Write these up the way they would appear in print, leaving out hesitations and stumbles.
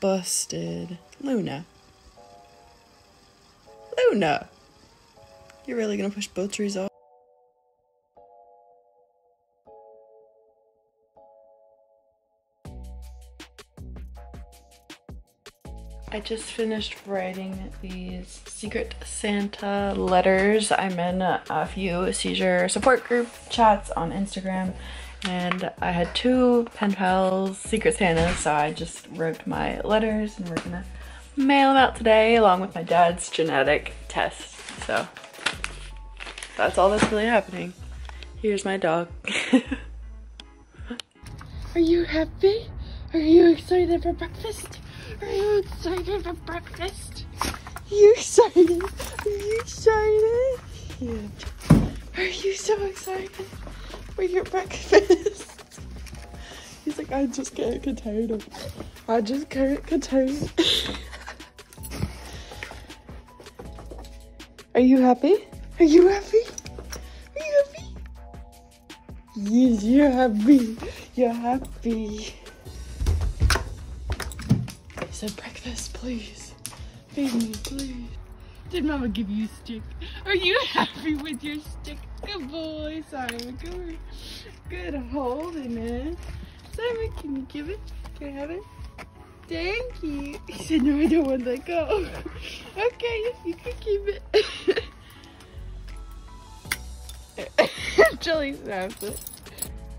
Busted. Luna. Luna! You're really gonna push both trees off? I just finished writing these Secret Santa letters. I'm in a few seizure support group chats on Instagram, and I had two pen pals, Secret Santas, so I just wrote my letters and we're gonna mail them out today along with my dad's genetic test. So that's all that's really happening. Here's my dog. Are you happy? Are you excited for breakfast? Are you excited for breakfast? Are you excited? Are you excited? Cute. Are you so excited for your breakfast? He's like, I just can't contain him. I just can't contain him. Are you happy? Are you happy? Are you happy? Yes, you're happy. You're happy. I said breakfast, please. Feed me, please. Did Mama give you a stick? Are you happy with your stick? Good boy, Simon. Good, good holding, man. Simon, can you give it? Can I have it? Thank you. He said, no, I don't want to let go. Okay, you can keep it. Jelly snaps it.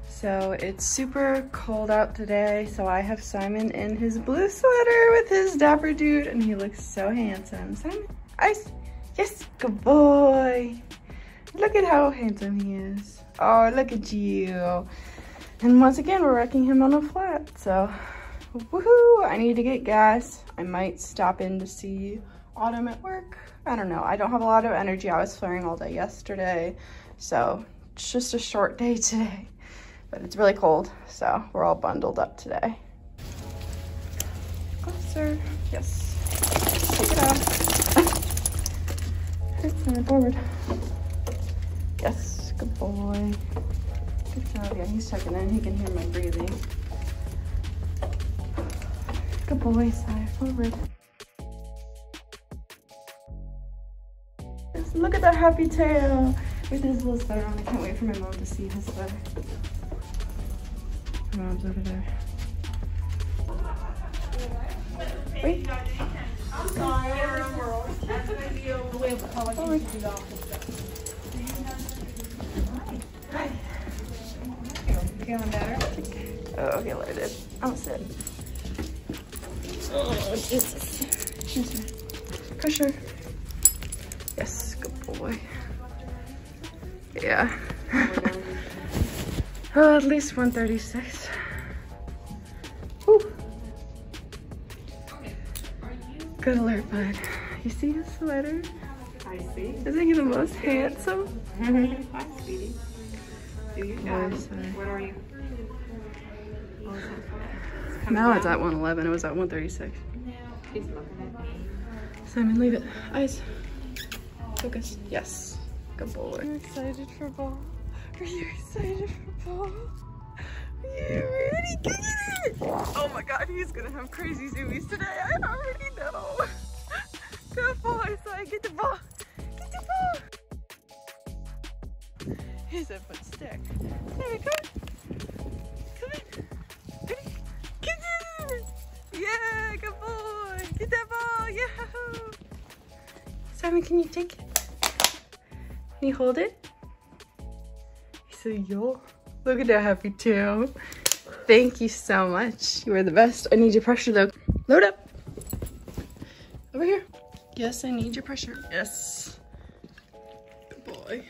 So it's super cold out today, so I have Simon in his blue sweater with his dapper dude, and he looks so handsome. Simon, ice, yes, good boy. Look at how handsome he is. Oh, look at you. And once again, we're wrecking him on a flat, so woohoo, I need to get gas. I might stop in to see Autumn at work. I don't know, I don't have a lot of energy. I was flaring all day yesterday, so it's just a short day today. But it's really cold, so we're all bundled up today. Closer, yes. Take it off. It's going forward. Yes, good boy. Good job. Yeah, he's checking in. He can hear my breathing. Good boy, side forward. Just look at that happy tail with his little sweater on. I can't wait for my mom to see his sweater. Mom's over there. Wait. I'm sorry. That's going to be a way of calling you to the office. Hi. Feeling better? Oh, okay, let it in. I'll sit. Oh, Jesus. Pressure. Yes, good boy. Yeah. Oh, at least 136. Woo. Good alert, bud. You see his sweater? I see. Isn't he the most handsome? Hi, sweetie. Do you guys? Where are you? It's now down. It's at 111. It was at 136. He's looking at me. Simon, leave it. Eyes. Focus. Yes. Good boy. I'm excited for ball. Are you excited for ball? Are you ready? Get it! Oh my god, he's gonna have crazy zoomies today. I already know. Good boy, so I get the ball. Get the ball. Here's a foot stick. There we go. Come in. Ready? Get it! Yeah, good boy. Get that ball. Yahoo! Simon, can you take it? Can you hold it? Yo, look at that happy tail. Thank you so much. You are the best. I need your pressure though. Load up. Over here. Yes, I need your pressure. Yes. Good boy.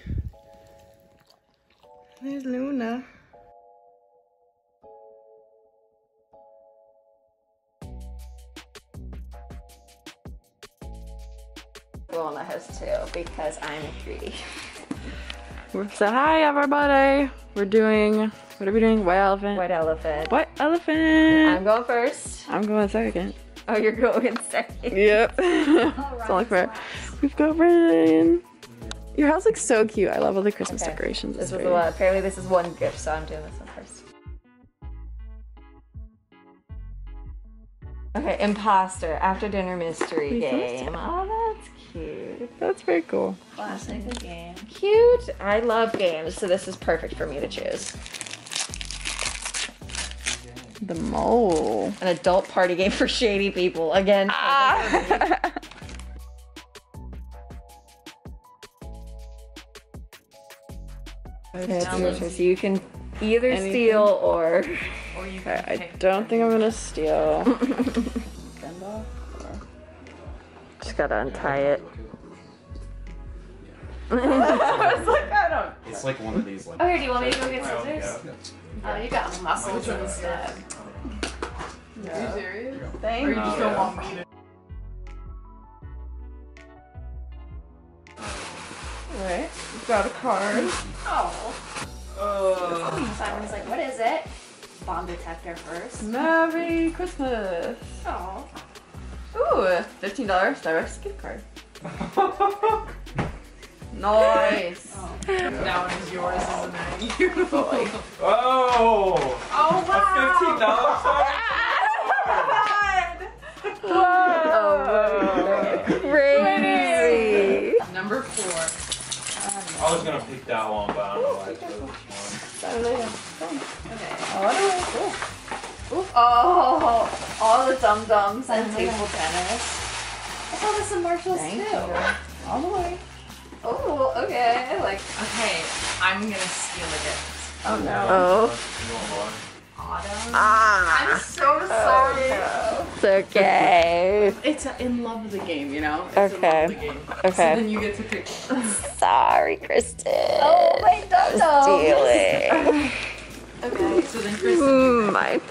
There's Luna. Luna has two because I'm a cutie. So hi everybody, we're doing, what are we doing? White elephant. White elephant. White elephant. I'm going first. I'm going second. Oh, you're going second. Yep. It's only fair. We've got Ryan. Your house looks so cute. I love all the Christmas decorations. This was a lot. Apparently this is one gift, so I'm doing this one first. Okay, imposter, after dinner mystery game. Oh, that's cute. That's very cool. Classic game. Cute. I love games, so this is perfect for me to choose. The mole. An adult party game for shady people. Again. Ah. Okay, so you can either anything. Steal or... Okay, I don't think I'm gonna steal. Just gotta untie it. I was like, I don't. It's like one of these. Like, okay, do you want me to go get scissors? Oh, you got muscles in the step. Are you serious? Thank you. Or you just don't want me to. Alright, got a card. Oh. Simon's like, what is it? Bomb detector first. Merry Christmas! Oh. Ooh, $15 Starbucks gift card. Nice! Oh. Yeah. That one is yours, isn't it? Beautiful. Oh! Oh, wow! A $15 Starbucks gift card! Whoa! Oh, crazy! Number 4. I was gonna pick that one, but I don't know why I chose this one. Okay. Oh, all the dum-dums and table tennis. I saw this in Marshall's too. All the way. Oh, okay. I like. Okay, I'm gonna steal the gift. Oh no. Oh. Autumn. Ah. I'm so sorry. It's okay. It's a, in love of the game, you know? It's okay. In love of the game. Okay. So then you get to pick. Sorry, Kristen. Oh, my dum-dum. Stealing. Okay, so then Kristen. Mine.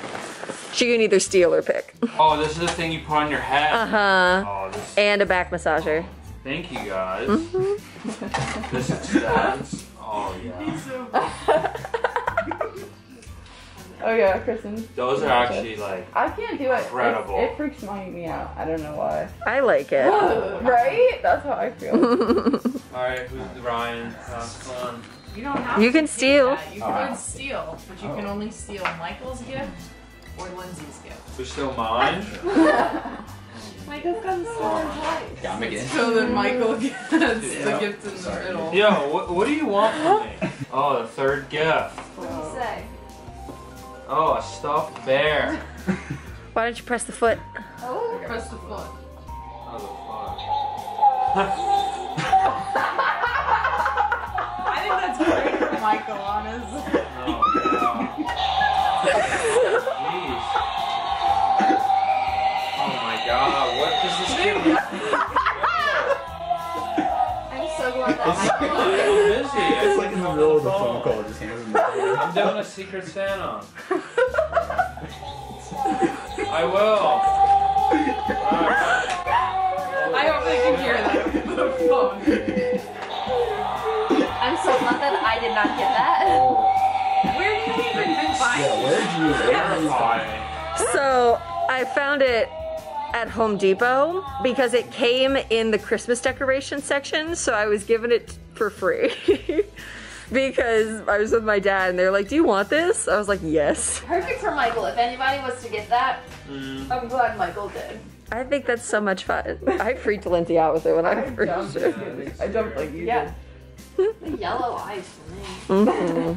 She can either steal or pick. Oh, this is the thing you put on your head. Uh-huh. Oh, and a back massager. Thank you, guys. Mm-hmm. This is stats. Oh, yeah. He's so good. Oh, yeah, Kristen. Those are actually, like, I can't do it. Incredible. It freaks me out. I don't know why. I like it. Right? That's how I feel. All right, who's Ryan? Pass on. You don't have you to can steal. That. You can steal, but you can only steal Michael's gift or Lindsay's gift. So still mine? Michael's got the sword. Got him again. So then Michael gets the gift in the middle. Yo, what do you want from me? Oh, the third gift. What'd you say? Oh, a stuffed bear. Why don't you press the foot? Oh, press the foot. That's great for Michael, honestly. Oh, no. Jeez. Oh my god, what does this do? I'm so glad that Michael is so busy. It's like in the middle of the phone call, just hands me. I'm doing a Secret Santa. I will. I hope they can hear that from the phone. I'm so glad that I did not get that. Where do you even find it? Yeah, where did you find it? So I found it at Home Depot because it came in the Christmas decoration section, so I was given it for free. Because I was with my dad and they were like, do you want this? I was like, yes. Perfect for Michael. If anybody was to get that, I'm glad Michael did. I think that's so much fun. I freaked Lindsay out with it when I first did it. I don't like you did. The yellow eyes for me.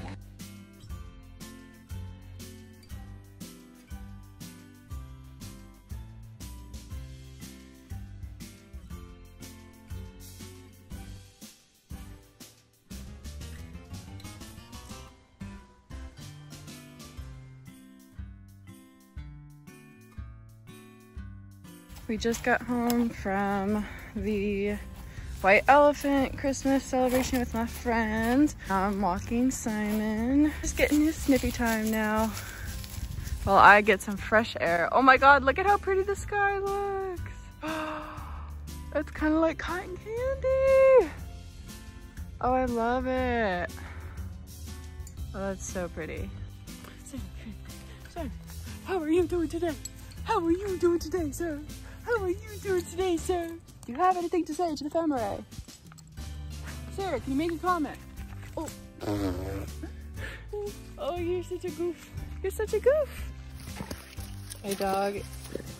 We just got home from the White Elephant Christmas celebration with my friends. I'm walking Simon. Just getting his snippy time now. Well, I get some fresh air. Oh my god, look at how pretty the sky looks. It's kind of like cotton candy. Oh, I love it. Oh, that's so pretty. Simon, how are you doing today? How are you doing today, sir? How are you doing today, sir? Do you have anything to say to the family? Sarah, can you make a comment? Oh. Oh, you're such a goof. You're such a goof. My dog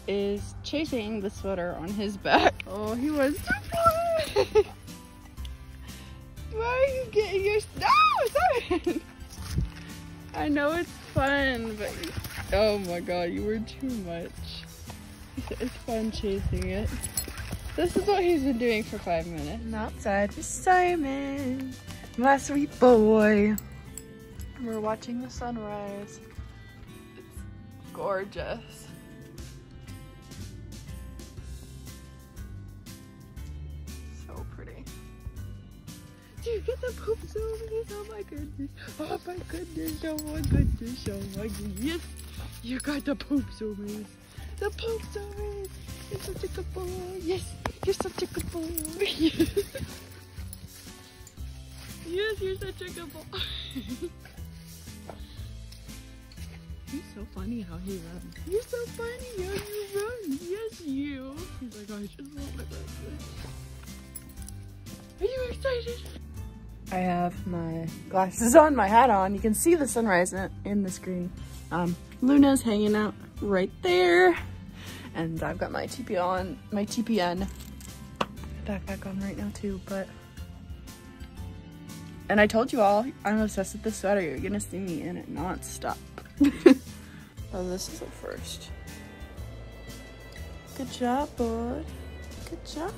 is chasing the sweater on his back. Oh, he wants to pull it. Why are you getting your... No, Simon! I know it's fun, but... Oh my god, you were too much. It's fun chasing it. This is what he's been doing for 5 minutes. I'm outside with Simon, my sweet boy. We're watching the sunrise. It's gorgeous. So pretty. Dude, get the poop zoomies. Oh my goodness. Oh my goodness. Oh my goodness. Oh my goodness. Yes, you got the poop zoomies. The poop zoomies. You're such a good boy. Yes, you're such a good boy. Yes, yes, you're such a good boy. He's so funny how he runs. You're so funny how you run. Yes, you. He's like, I just want my glasses. Are you excited? I have my glasses on, my hat on. You can see the sunrise in the screen. Luna's hanging out right there. And I've got my TPN backpack on right now too, but. And I told you all, I'm obsessed with this sweater. You're gonna see me in it nonstop. Oh, this is the first. Good job, bud. Good job.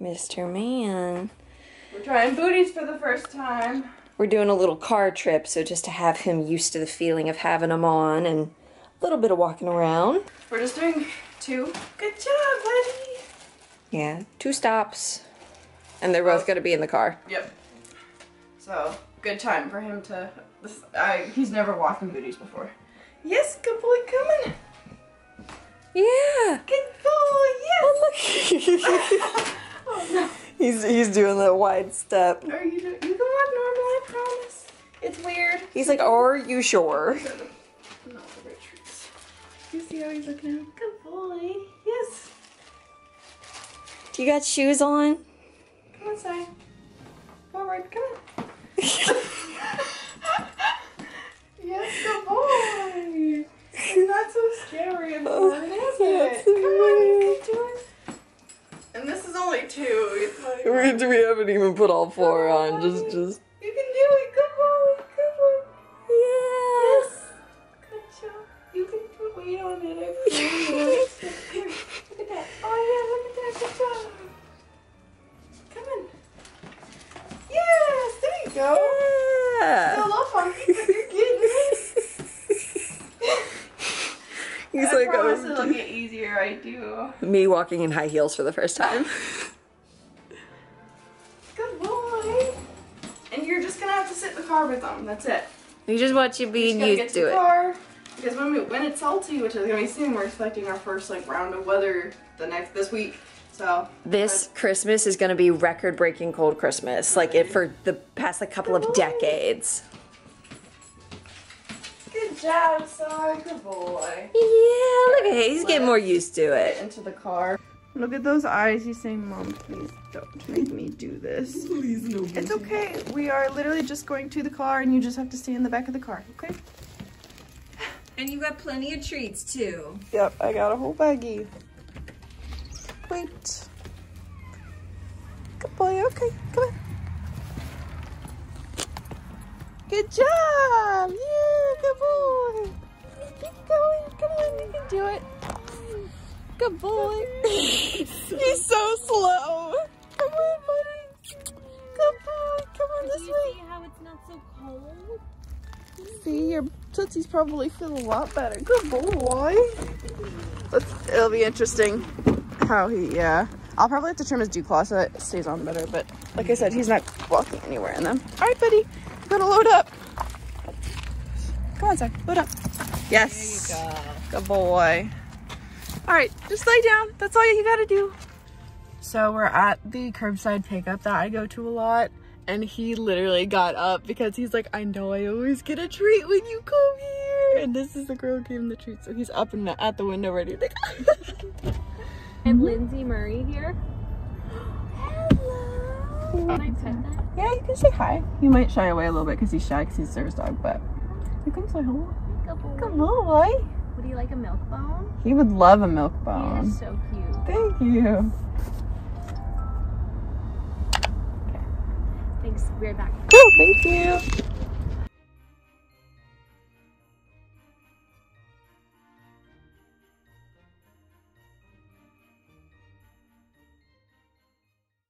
Mr. Man. We're trying booties for the first time. We're doing a little car trip, so just to have him used to the feeling of having them on and a little bit of walking around. We're just doing two. Good job, buddy. Yeah, two stops. And they're both going to be in the car. Yep. So, good time for him to... he's never walked in booties before. Yes, good boy, coming. Yeah. Good boy, yes. Oh, look. Oh, no. He's doing the wide step. Are you can walk normal, I promise. It's weird. He's like, are you sure? Not the right treats. You see how he's looking at me? Good boy. Yes. Do you got shoes on? Come on, Si. Forward, come on. Yes, good boy. It's not so scary and fun, is it? Come on, you can do it. And this is only two. We haven't even put all four on. Just. You can do it. Good boy. Good boy. Yes. Good job. You can put weight on it. I promise. Look at that. Oh yeah. Look at that. Good job. Come on. Yes. There you go. Yeah. Still up on me, but you're getting it. He's I like, promise it'll get easier, I do. Me walking in high heels for the first time. Good boy. And you're just gonna have to sit in the car with them, that's it. We just want you being used to it. Car, because when it's salty, which is gonna be soon, we're expecting our first like round of weather this week. So this Christmas is gonna be record-breaking cold Christmas, like it for the past like couple of decades. Good job, son. Good boy. Yeah, look at him. He's getting more used to it. Get into the car. Look at those eyes. He's saying, Mom, please don't make me do this. Please, no. It's okay. We are literally just going to the car, and you just have to stay in the back of the car, okay? And you got plenty of treats, too. Yep, I got a whole baggie. Wait. Good boy. Okay, come on. Good job! Yeah, good boy! Keep going, come on, you can do it. Good boy! He's so slow! Come on, buddy! Good boy, come on this way! See how it's not so cold? See, your tootsies probably feel a lot better. Good boy! It'll be interesting how he, I'll probably have to trim his dew claw so that it stays on better, but like I said, he's not walking anywhere in them. All right, buddy, gotta load up. Come on, Zach, load up. Yes, there you go. Good boy. All right, just lay down. That's all you gotta do. So we're at the curbside pickup that I go to a lot, and he literally got up because he's like, I know I always get a treat when you come here, and this is the girl who gave him the treat. So he's up and at the window ready. Like, and Lindsay Murray here. Hello. Can I pet that? Yeah, you can say hi. He might shy away a little bit because he's shy because he's a service dog, but you can say hello. Come on, boy. Would he like a milk bone? He would love a milk bone. He is so cute. Thank you. Okay. Thanks. We're back. Oh, thank you.